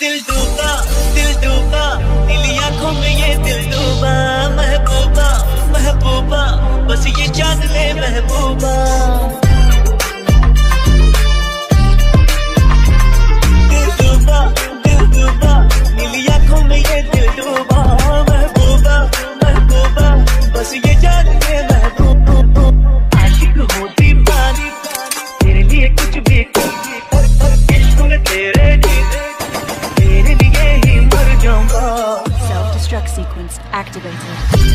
दिल डूबा नीली आँखों में ये दिल डूबा महबूबा महबूबा बस ये जान ले महबूबा दिल डूबा नीली आँखों में ये दिल डूबा महबूबा महबूबा बस ये जान ले महबूबा आशिक हो दीवानी तेरे लिए कुछ भी करूँ तेरे Self-destruct sequence activated.